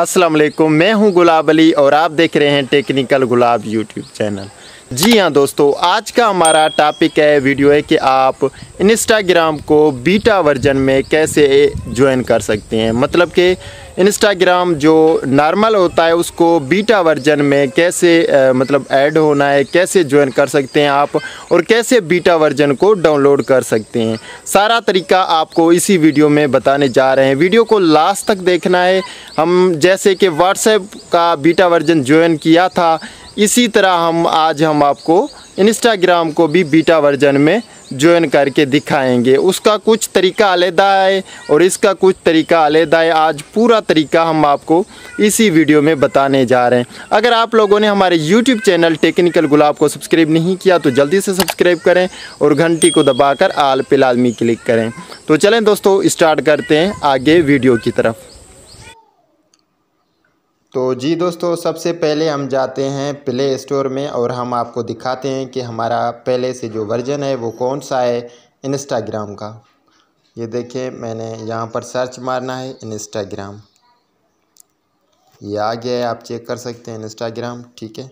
अस्सलाम वालेकुम, मैं हूं गुलाब अली और आप देख रहे हैं टेक्निकल गुलाब यूट्यूब चैनल। जी हां दोस्तों, आज का हमारा टॉपिक है वीडियो है कि आप इंस्टाग्राम को बीटा वर्जन में कैसे ज्वाइन कर सकते हैं, मतलब कि इंस्टाग्राम जो नॉर्मल होता है उसको बीटा वर्जन में कैसे मतलब ऐड होना है, कैसे ज्वाइन कर सकते हैं आप और कैसे बीटा वर्जन को डाउनलोड कर सकते हैं। सारा तरीका आपको इसी वीडियो में बताने जा रहे हैं। वीडियो को लास्ट तक देखना है। हम जैसे कि व्हाट्सएप का बीटा वर्जन ज्वाइन किया था, इसी तरह आज हम आपको इंस्टाग्राम को भी बीटा वर्जन में ज्वाइन करके दिखाएंगे। उसका कुछ तरीका अलग है और इसका कुछ तरीका अलग है। आज पूरा तरीका हम आपको इसी वीडियो में बताने जा रहे हैं। अगर आप लोगों ने हमारे YouTube चैनल टेक्निकल गुलाब को सब्सक्राइब नहीं किया तो जल्दी से सब्सक्राइब करें और घंटी को दबाकर आल पे लाजमी क्लिक करें। तो चलें दोस्तों, स्टार्ट करते हैं आगे वीडियो की तरफ। तो जी दोस्तों, सबसे पहले हम जाते हैं प्ले स्टोर में और हम आपको दिखाते हैं कि हमारा पहले से जो वर्जन है वो कौन सा है इंस्टाग्राम का। ये देखें, मैंने यहाँ पर सर्च मारना है इंस्टाग्राम, ये आ गया है, आप चेक कर सकते हैं इंस्टाग्राम, ठीक है।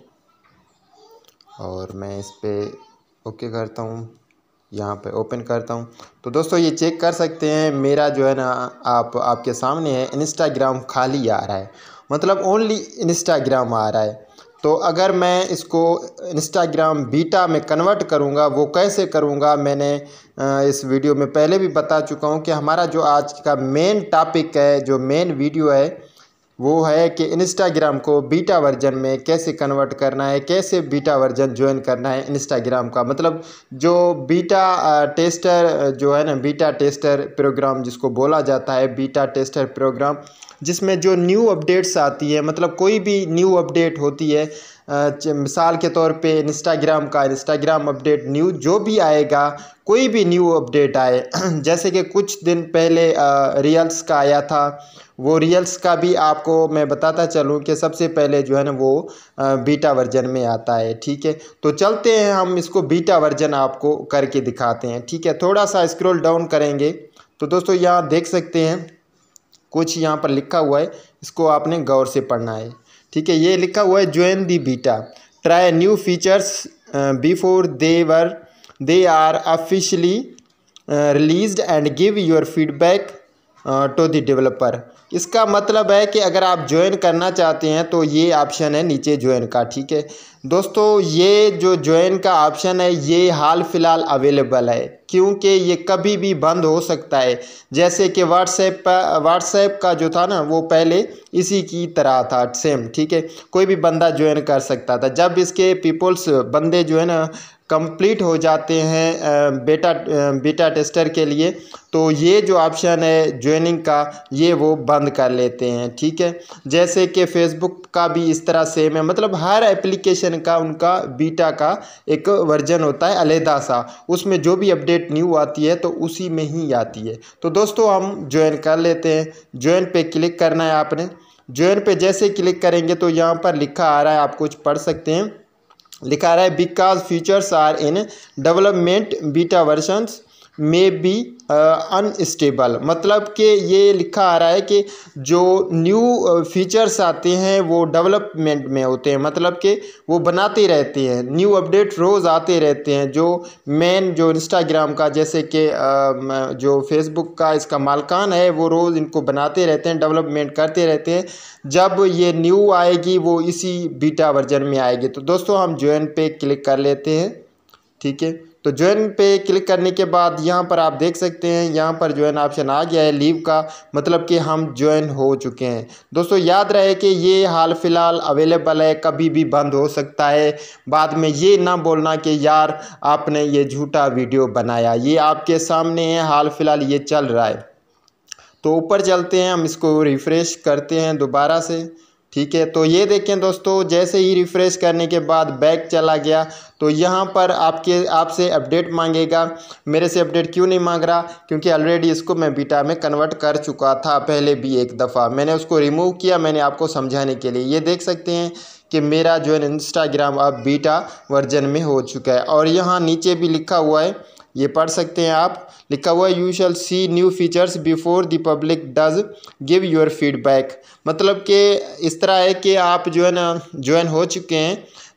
और मैं इस पर ओके करता हूँ, यहाँ पे ओपन करता हूँ। तो दोस्तों ये चेक कर सकते हैं, मेरा जो है ना आपके सामने है इंस्टाग्राम खाली आ रहा है, मतलब ओनली इंस्टाग्राम आ रहा है। तो अगर मैं इसको इंस्टाग्राम बीटा में कन्वर्ट करूँगा, वो कैसे करूँगा, मैंने इस वीडियो में पहले भी बता चुका हूँ कि हमारा जो आज का मेन टॉपिक है, जो मेन वीडियो है, वो है कि इंस्टाग्राम को बीटा वर्जन में कैसे कन्वर्ट करना है, कैसे बीटा वर्जन ज्वाइन करना है इंस्टाग्राम का। मतलब जो बीटा टेस्टर जो है ना, बीटा टेस्टर प्रोग्राम जिसको बोला जाता है, बीटा टेस्टर प्रोग्राम, जिसमें जो न्यू अपडेट्स आती है, मतलब कोई भी न्यू अपडेट होती है, मिसाल के तौर पे इंस्टाग्राम का इंस्टाग्राम अपडेट न्यू जो भी आएगा, कोई भी न्यू अपडेट आए, जैसे कि कुछ दिन पहले रील्स का आया था, वो रील्स का भी आपको मैं बताता चलूँ कि सबसे पहले जो है ना वो बीटा वर्जन में आता है, ठीक है। तो चलते हैं, हम इसको बीटा वर्जन आपको करके दिखाते हैं, ठीक है। थोड़ा सा स्क्रॉल डाउन करेंगे तो दोस्तों यहाँ देख सकते हैं कुछ यहाँ पर लिखा हुआ है, इसको आपने गौर से पढ़ना है, ठीक है। ये लिखा हुआ है join the beta, try new features before they are officially released and give your feedback to the developer. इसका मतलब है कि अगर आप ज्वाइन करना चाहते हैं तो ये ऑप्शन है नीचे ज्वाइन का, ठीक है। दोस्तों ये जो ज्वाइन का ऑप्शन है ये हाल फिलहाल अवेलेबल है, क्योंकि ये कभी भी बंद हो सकता है। जैसे कि व्हाट्सएप का जो था ना वो पहले इसी की तरह था, सेम, ठीक है। कोई भी बंदा ज्वाइन कर सकता था। जब इसके पीपल्स बंदे जो है ना कंप्लीट हो जाते हैं बीटा टेस्टर के लिए, तो ये जो ऑप्शन है ज्वाइनिंग का ये वो बंद कर लेते हैं, ठीक है। जैसे कि फेसबुक का भी इस तरह सेम है, मतलब हर एप्लीकेशन का उनका बीटा का एक वर्जन होता है अलहदा सा, उसमें जो भी अपडेट न्यू आती है तो उसी में ही आती है। तो दोस्तों हम ज्वाइन कर लेते हैं, ज्वाइन पे क्लिक करना है आपने। ज्वाइन पे जैसे क्लिक करेंगे तो यहाँ पर लिखा आ रहा है, आप कुछ पढ़ सकते हैं, लिखा रहा है because features are in development beta versions में भी अनस्टेबल, मतलब कि ये लिखा आ रहा है कि जो न्यू फीचर्स आते हैं वो डेवलपमेंट में होते हैं, मतलब कि वो बनाते रहते हैं, न्यू अपडेट रोज़ आते रहते हैं। जो मेन जो इंस्टाग्राम का, जैसे कि जो फेसबुक का इसका मालकान है, वो रोज़ इनको बनाते रहते हैं, डेवलपमेंट करते रहते हैं। जब ये न्यू आएगी वो इसी बीटा वर्जन में आएगी। तो दोस्तों हम ज्वाइन पे क्लिक कर लेते हैं, ठीक है। तो ज्वाइन पे क्लिक करने के बाद यहाँ पर आप देख सकते हैं, यहाँ पर ज्वाइन ऑप्शन आ गया है लीव का, मतलब कि हम ज्वाइन हो चुके हैं। दोस्तों याद रहे कि ये हाल फिलहाल अवेलेबल है, कभी भी बंद हो सकता है। बाद में ये ना बोलना कि यार आपने ये झूठा वीडियो बनाया, ये आपके सामने है, हाल फिलहाल ये चल रहा है। तो ऊपर चलते हैं, हम इसको रिफ़्रेश करते हैं दोबारा से, ठीक है। तो ये देखें दोस्तों, जैसे ही रिफ़्रेश करने के बाद बैक चला गया, तो यहाँ पर आपसे अपडेट मांगेगा। मेरे से अपडेट क्यों नहीं मांग रहा, क्योंकि ऑलरेडी इसको मैं बीटा में कन्वर्ट कर चुका था पहले भी एक दफ़ा, मैंने उसको रिमूव किया, मैंने आपको समझाने के लिए। ये देख सकते हैं कि मेरा जो है इंस्टाग्राम अब बीटा वर्जन में हो चुका है। और यहाँ नीचे भी लिखा हुआ है, ये पढ़ सकते हैं आप। लिखा हुआ you shall see new features before the public does give your feedback, मतलब कि इस तरह है कि आप जो है ना ज्वाइन हो चुके हैं,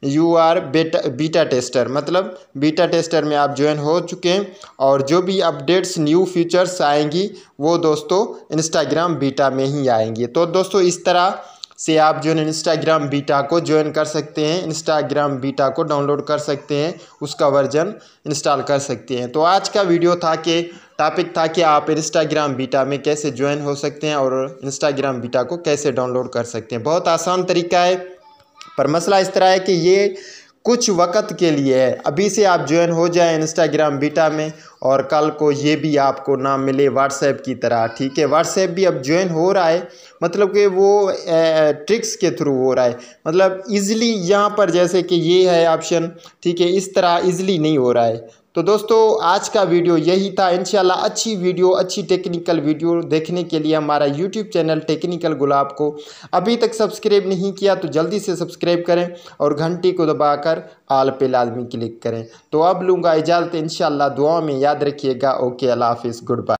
यू आर बीटा टेस्टर, मतलब बीटा टेस्टर में आप ज्वाइन हो चुके हैं और जो भी अपडेट्स न्यू फीचर्स आएंगी वो दोस्तों इंस्टाग्राम बीटा में ही आएंगी। तो दोस्तों इस तरह से आप जो है इंस्टाग्राम बीटा को ज्वाइन कर सकते हैं, इंस्टाग्राम बीटा को डाउनलोड कर सकते हैं, उसका वर्जन इंस्टॉल कर सकते हैं। तो आज का वीडियो था कि टॉपिक था कि आप इंस्टाग्राम बीटा में कैसे ज्वाइन हो सकते हैं और इंस्टाग्राम बीटा को कैसे डाउनलोड कर सकते हैं। बहुत आसान तरीका है, पर मसला इस तरह है कि ये कुछ वक्त के लिए है। अभी से आप ज्वाइन हो जाएं इंस्टाग्राम बीटा में और कल को ये भी आपको ना मिले व्हाट्सएप की तरह, ठीक है। व्हाट्सएप भी अब ज्वाइन हो रहा है, मतलब कि वो ट्रिक्स के थ्रू हो रहा है, मतलब इजीली यहाँ पर जैसे कि ये है ऑप्शन, ठीक है, इस तरह इजीली नहीं हो रहा है। तो दोस्तों आज का वीडियो यही था। इंशाल्लाह अच्छी वीडियो, अच्छी टेक्निकल वीडियो देखने के लिए हमारा यूट्यूब चैनल टेक्निकल गुलाब को अभी तक सब्सक्राइब नहीं किया तो जल्दी से सब्सक्राइब करें और घंटी को दबाकर आल पे लाजमी क्लिक करें। तो अब लूँगा इजाज़त, इंशाल्लाह दुआ में याद रखिएगा। ओके, अल्लाह हाफिज़, गुड बाय।